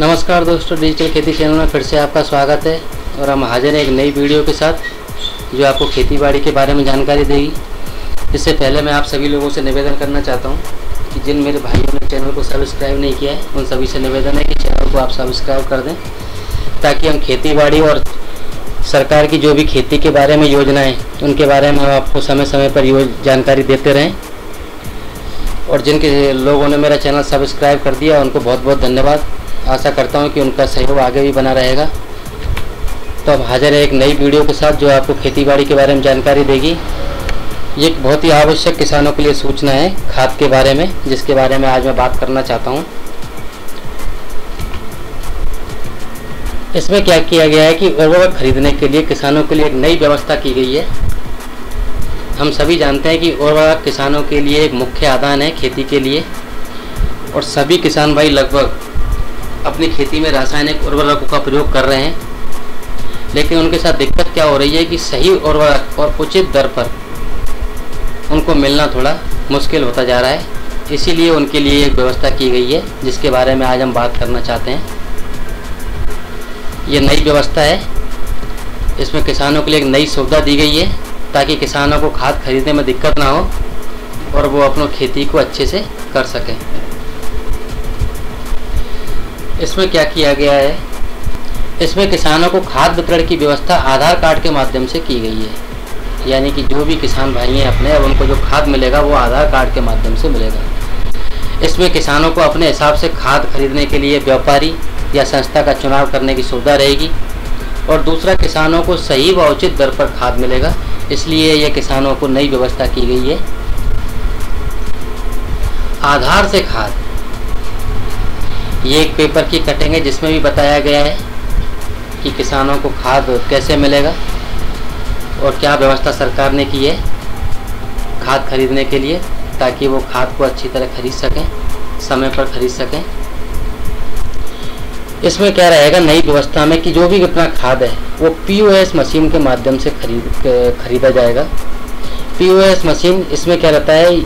नमस्कार दोस्तों, डिजिटल खेती चैनल में फिर से आपका स्वागत है और हम हाजिर हैं एक नई वीडियो के साथ जो आपको खेतीबाड़ी के बारे में जानकारी देगी। इससे पहले मैं आप सभी लोगों से निवेदन करना चाहता हूं कि जिन मेरे भाइयों ने चैनल को सब्सक्राइब नहीं किया है उन सभी से निवेदन है कि चैनल को आप सब्सक्राइब कर दें ताकि हम खेतीबाड़ी और सरकार की जो भी खेती के बारे में योजनाएँ उनके बारे में हम आपको समय समय पर जानकारी देते रहें। और जिन लोगों ने मेरा चैनल सब्सक्राइब कर दिया उनको बहुत बहुत धन्यवाद। आशा करता हूं कि उनका सहयोग आगे भी बना रहेगा। तो अब हाजिर है एक नई वीडियो के साथ जो आपको खेतीबाड़ी के बारे में जानकारी देगी। ये एक बहुत ही आवश्यक किसानों के लिए सूचना है खाद के बारे में, जिसके बारे में आज मैं बात करना चाहता हूं। इसमें क्या किया गया है कि उर्वरक खरीदने के लिए किसानों के लिए एक नई व्यवस्था की गई है। हम सभी जानते हैं कि उर्वरक किसानों के लिए एक मुख्य आदान है खेती के लिए, और सभी किसान भाई लगभग अपनी खेती में रासायनिक उर्वरकों का प्रयोग कर रहे हैं। लेकिन उनके साथ दिक्कत क्या हो रही है कि सही उर्वरक और उचित दर पर उनको मिलना थोड़ा मुश्किल होता जा रहा है। इसीलिए उनके लिए एक व्यवस्था की गई है जिसके बारे में आज हम बात करना चाहते हैं। ये नई व्यवस्था है, इसमें किसानों के लिए एक नई सुविधा दी गई है ताकि किसानों को खाद खरीदने में दिक्कत ना हो और वो अपनी खेती को अच्छे से कर सकें। इसमें क्या किया गया है, इसमें किसानों को खाद वितरण की व्यवस्था आधार कार्ड के माध्यम से की गई है। यानी कि जो भी किसान भाई हैं अपने, अब उनको जो खाद मिलेगा वो आधार कार्ड के माध्यम से मिलेगा। इसमें किसानों को अपने हिसाब से खाद खरीदने के लिए व्यापारी या संस्था का चुनाव करने की सुविधा रहेगी। और दूसरा, किसानों को सही व उचित दर पर खाद मिलेगा, इसलिए यह किसानों को नई व्यवस्था की गई है। आधार से खाद, ये एक पेपर की कटिंग है जिसमें भी बताया गया है कि किसानों को खाद कैसे मिलेगा और क्या व्यवस्था सरकार ने की है खाद खरीदने के लिए, ताकि वो खाद को अच्छी तरह खरीद सकें, समय पर खरीद सकें। इसमें क्या रहेगा नई व्यवस्था में कि जो भी अपना खाद है वो POS मशीन के माध्यम से खरीदा जाएगा। POS मशीन, इसमें क्या रहता है,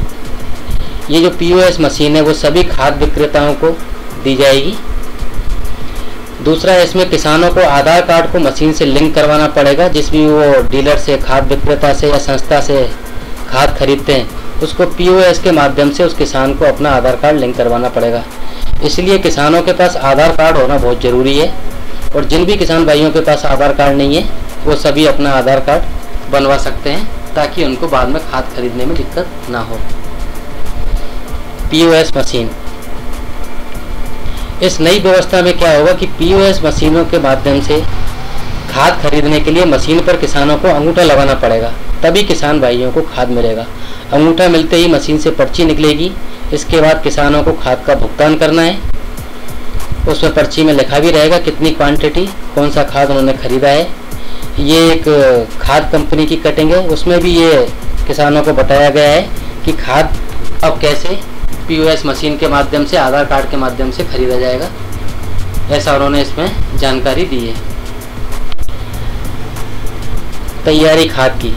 ये जो POS मशीन है वो सभी खाद विक्रेताओं को दी जाएगी। दूसरा, इसमें किसानों को आधार कार्ड को मशीन से लिंक करवाना पड़ेगा। जिस भी वो डीलर से, खाद विक्रेता से या संस्था से खाद खरीदते हैं उसको POS के माध्यम से उस किसान को अपना आधार कार्ड लिंक करवाना पड़ेगा। इसलिए किसानों के पास आधार कार्ड होना बहुत ज़रूरी है। और जिन भी किसान भाइयों के पास आधार कार्ड नहीं है वो सभी अपना आधार कार्ड बनवा सकते हैं ताकि उनको बाद में खाद खरीदने में दिक्कत ना हो। POS मशीन, इस नई व्यवस्था में क्या होगा कि POS मशीनों के माध्यम से खाद खरीदने के लिए मशीन पर किसानों को अंगूठा लगाना पड़ेगा, तभी किसान भाइयों को खाद मिलेगा। अंगूठा मिलते ही मशीन से पर्ची निकलेगी। इसके बाद किसानों को खाद का भुगतान करना है। उसमें पर्ची में लिखा भी रहेगा कितनी क्वांटिटी, कौन सा खाद उन्होंने खरीदा है। ये एक खाद कंपनी की कटिंग है, उसमें भी ये किसानों को बताया गया है कि खाद अब कैसे POS मशीन के माध्यम से, आधार कार्ड के माध्यम से खरीदा जाएगा। ऐसा उन्होंने इसमें जानकारी दी है। तैयारी खाद की,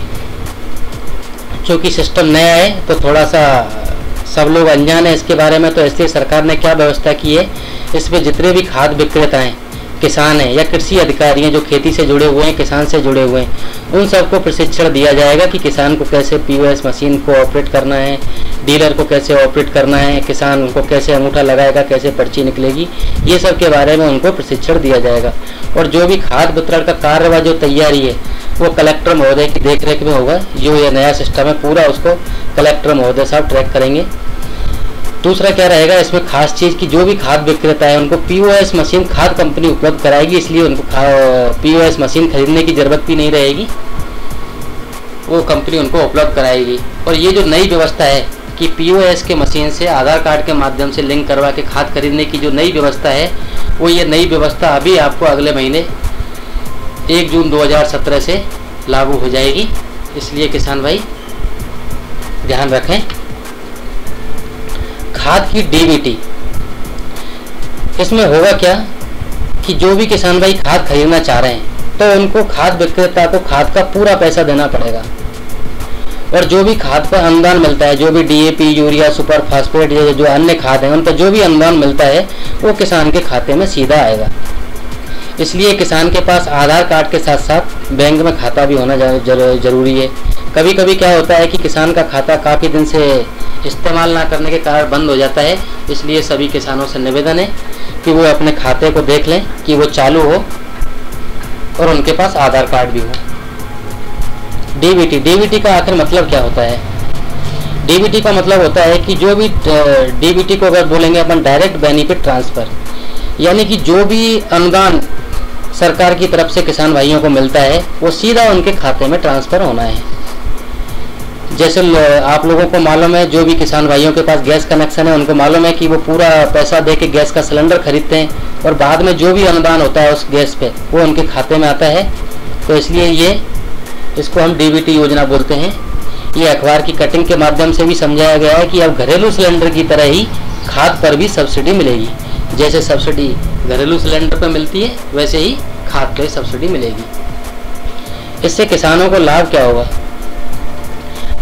क्योंकि सिस्टम नया है तो थोड़ा सा सब लोग अनजान है इसके बारे में, तो इसलिए सरकार ने क्या व्यवस्था की है, इसमें जितने भी खाद विक्रेता हैं, किसान हैं या कृषि अधिकारी हैं जो खेती से जुड़े हुए हैं, किसान से जुड़े हुए हैं, उन सबको प्रशिक्षण दिया जाएगा कि किसान को कैसे POS मशीन को ऑपरेट करना है, डीलर को कैसे ऑपरेट करना है, किसान उनको कैसे अंगूठा लगाएगा, कैसे पर्ची निकलेगी, ये सब के बारे में उनको प्रशिक्षण दिया जाएगा। और जो भी खाद वितरण का कार्य व जो तैयारी है वो कलेक्टर महोदय की देखरेख में होगा। जो ये नया सिस्टम है पूरा उसको कलेक्टर महोदय साहब ट्रैक करेंगे। दूसरा क्या रहेगा इसमें खास चीज़ कि जो भी खाद विक्रेता है उनको POS मशीन खाद कंपनी उपलब्ध कराएगी, इसलिए उनको POS मशीन खरीदने की ज़रूरत भी नहीं रहेगी, वो कंपनी उनको उपलब्ध कराएगी। और ये जो नई व्यवस्था है कि POS के मशीन से आधार कार्ड के माध्यम से लिंक करवा के खाद खरीदने की जो नई व्यवस्था है वो, ये नई व्यवस्था अभी आपको अगले महीने 1 जून 2017 से लागू हो जाएगी। इसलिए किसान भाई ध्यान रखें। खाद की DBT, इसमें होगा क्या कि जो भी किसान भाई खाद खरीदना चाह रहे हैं तो उनको खाद विक्रेता को खाद का पूरा पैसा देना पड़ेगा। और जो भी खाद पर अनुदान मिलता है, जो भी DAP, यूरिया, सुपर फास्फेट या जो अन्य खाद हैं, उन पर जो भी अनुदान मिलता है वो किसान के खाते में सीधा आएगा। इसलिए किसान के पास आधार कार्ड के साथ साथ बैंक में खाता भी होना जरूरी है। कभी कभी क्या होता है कि किसान का खाता काफ़ी दिन से इस्तेमाल ना करने के कारण बंद हो जाता है, इसलिए सभी किसानों से निवेदन है कि वो अपने खाते को देख लें कि वो चालू हो और उनके पास आधार कार्ड भी हो। DBT का आखिर मतलब क्या होता है? DBT का मतलब होता है कि जो भी DBT को अगर बोलेंगे अपन डायरेक्ट बेनिफिट ट्रांसफ़र, यानी कि जो भी अनुदान सरकार की तरफ से किसान भाइयों को मिलता है वो सीधा उनके खाते में ट्रांसफ़र होना है। जैसे आप लोगों को मालूम है, जो भी किसान भाइयों के पास गैस कनेक्शन है उनको मालूम है कि वो पूरा पैसा दे के गैस का सिलेंडर खरीदते हैं और बाद में जो भी अनुदान होता है उस गैस पे वो उनके खाते में आता है। तो इसलिए इसको हम DBT योजना बोलते हैं। ये अखबार की कटिंग के माध्यम से भी समझाया गया है कि अब घरेलू सिलेंडर की तरह ही खाद पर भी सब्सिडी मिलेगी। जैसे सब्सिडी घरेलू सिलेंडर पर मिलती है वैसे ही खाद पर सब्सिडी मिलेगी। इससे किसानों को लाभ क्या होगा?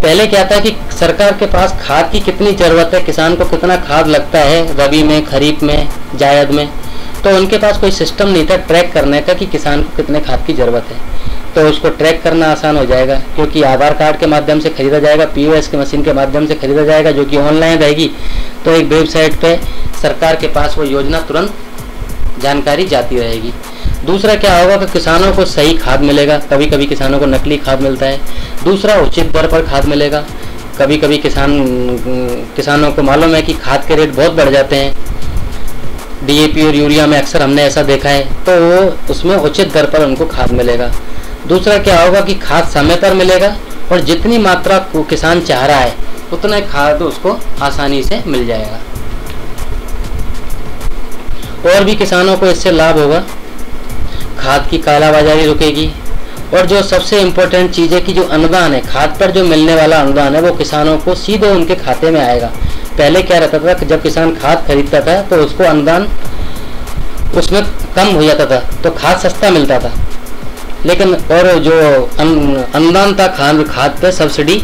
पहले क्या था कि सरकार के पास खाद की कितनी ज़रूरत है, किसान को कितना खाद लगता है रबी में, खरीफ में, जायद में, तो उनके पास कोई सिस्टम नहीं था ट्रैक करने का कि किसान को कितने खाद की ज़रूरत है। तो उसको ट्रैक करना आसान हो जाएगा क्योंकि आधार कार्ड के माध्यम से खरीदा जाएगा, POS की मशीन के माध्यम से खरीदा जाएगा जो कि ऑनलाइन रहेगी। तो एक वेबसाइट पे सरकार के पास वो योजना तुरंत जानकारी जाती रहेगी। दूसरा क्या होगा कि किसानों को सही खाद मिलेगा। कभी कभी किसानों को नकली खाद मिलता है। दूसरा, उचित दर पर खाद मिलेगा। कभी कभी किसानों को मालूम है कि खाद के रेट बहुत बढ़ जाते हैं। DAP और यूरिया में अक्सर हमने ऐसा देखा है, तो वो उसमें उचित दर पर उनको खाद मिलेगा। दूसरा क्या होगा कि खाद समय पर मिलेगा और जितनी मात्रा को किसान चाह रहा है उतना खाद उसको आसानी से मिल जाएगा। और भी किसानों को इससे लाभ होगा, खाद की कालाबाजारी रुकेगी। और जो सबसे इम्पोर्टेंट चीज़ है कि जो अनुदान है खाद पर, जो मिलने वाला अनुदान है वो किसानों को सीधे उनके खाते में आएगा। पहले क्या रहता था कि जब किसान खाद खरीदता था तो उसको अनुदान उसमें कम हो जाता था, तो खाद सस्ता मिलता था। लेकिन और जो अनुदान था खाद पर सब्सिडी,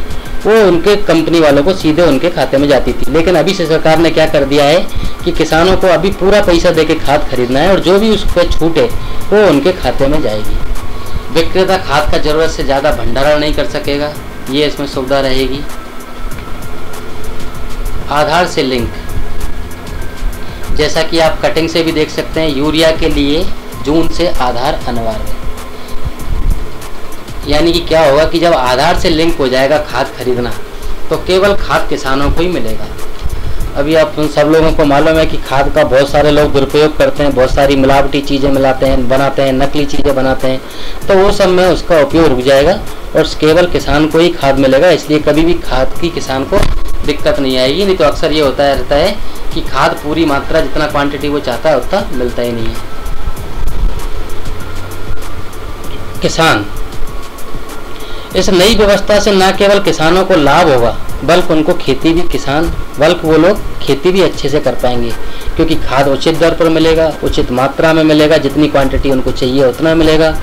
वो उनके कंपनी वालों को सीधे उनके खाते में जाती थी। लेकिन अभी से सरकार ने क्या कर दिया है कि किसानों को अभी पूरा पैसा देके खाद खरीदना है और जो भी उस पर छूट है वो उनके खाते में जाएगी। विक्रेता खाद का ज़रूरत से ज़्यादा भंडारण नहीं कर सकेगा, ये इसमें सुविधा रहेगी। आधार से लिंक, जैसा कि आप कटिंग से भी देख सकते हैं, यूरिया के लिए जून से आधार अनिवार्य है। यानी कि क्या होगा कि जब आधार से लिंक हो जाएगा खाद खरीदना तो केवल खाद किसानों को ही मिलेगा। अभी आप सब लोगों को मालूम है कि खाद का बहुत सारे लोग दुरुपयोग करते हैं, बहुत सारी मिलावटी चीज़ें मिलाते हैं, बनाते हैं, नकली चीज़ें बनाते हैं, तो वो सब में उसका उपयोग रुक जाएगा और केवल किसान को ही खाद मिलेगा। इसलिए कभी भी खाद की किसान को दिक्कत नहीं आएगी। नहीं तो अक्सर ये होता रहता है कि खाद पूरी मात्रा जितना क्वान्टिटी वो चाहता है उतना मिलता ही नहीं है। किसान, इस नई व्यवस्था से न केवल किसानों को लाभ होगा बल्कि वो लोग खेती भी अच्छे से कर पाएंगे क्योंकि खाद उचित दर पर मिलेगा, उचित मात्रा में मिलेगा, जितनी क्वांटिटी उनको चाहिए उतना मिलेगा।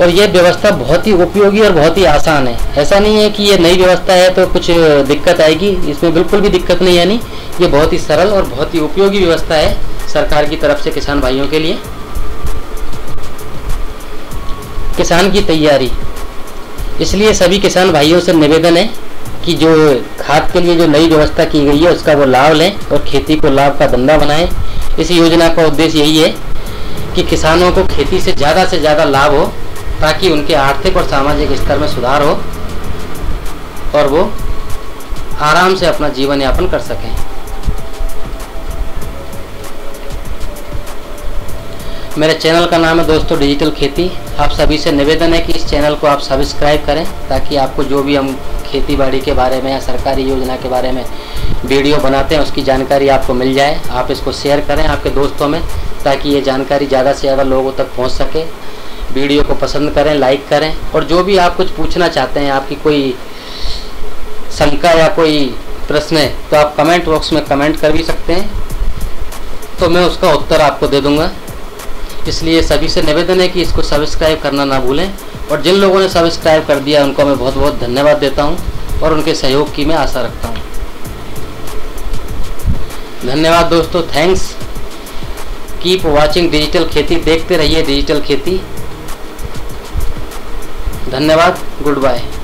और ये व्यवस्था बहुत ही उपयोगी और बहुत ही आसान है। ऐसा नहीं है कि ये नई व्यवस्था है तो कुछ दिक्कत आएगी, इसमें बिल्कुल भी दिक्कत नहीं। यानी ये बहुत ही सरल और बहुत ही उपयोगी व्यवस्था है सरकार की तरफ से किसान भाइयों के लिए। किसान की तैयारी, इसलिए सभी किसान भाइयों से निवेदन है कि जो खाद के लिए जो नई व्यवस्था की गई है उसका वो लाभ लें और खेती को लाभ का धंधा बनाएं। इस योजना का उद्देश्य यही है कि किसानों को खेती से ज़्यादा लाभ हो ताकि उनके आर्थिक और सामाजिक स्तर में सुधार हो और वो आराम से अपना जीवन यापन कर सकें। मेरे चैनल का नाम है दोस्तों डिजिटल खेती। आप सभी से निवेदन है कि इस चैनल को आप सब्सक्राइब करें ताकि आपको जो भी हम खेती बाड़ी के बारे में या सरकारी योजना के बारे में वीडियो बनाते हैं उसकी जानकारी आपको मिल जाए। आप इसको शेयर करें आपके दोस्तों में ताकि ये जानकारी ज़्यादा से ज़्यादा लोगों तक पहुँच सके। वीडियो को पसंद करें, लाइक करें और जो भी आप कुछ पूछना चाहते हैं, आपकी कोई शंका या कोई प्रश्न है तो आप कमेंट बॉक्स में कमेंट कर भी सकते हैं, तो मैं उसका उत्तर आपको दे दूँगा। इसलिए सभी से निवेदन है कि इसको सब्सक्राइब करना ना भूलें और जिन लोगों ने सब्सक्राइब कर दिया उनको मैं बहुत बहुत धन्यवाद देता हूँ। और उनके सहयोग की मैं आशा रखता हूँ। धन्यवाद दोस्तों, थैंक्स। कीप वॉचिंग डिजिटल खेती, देखते रहिए डिजिटल खेती। धन्यवाद, गुड बाय।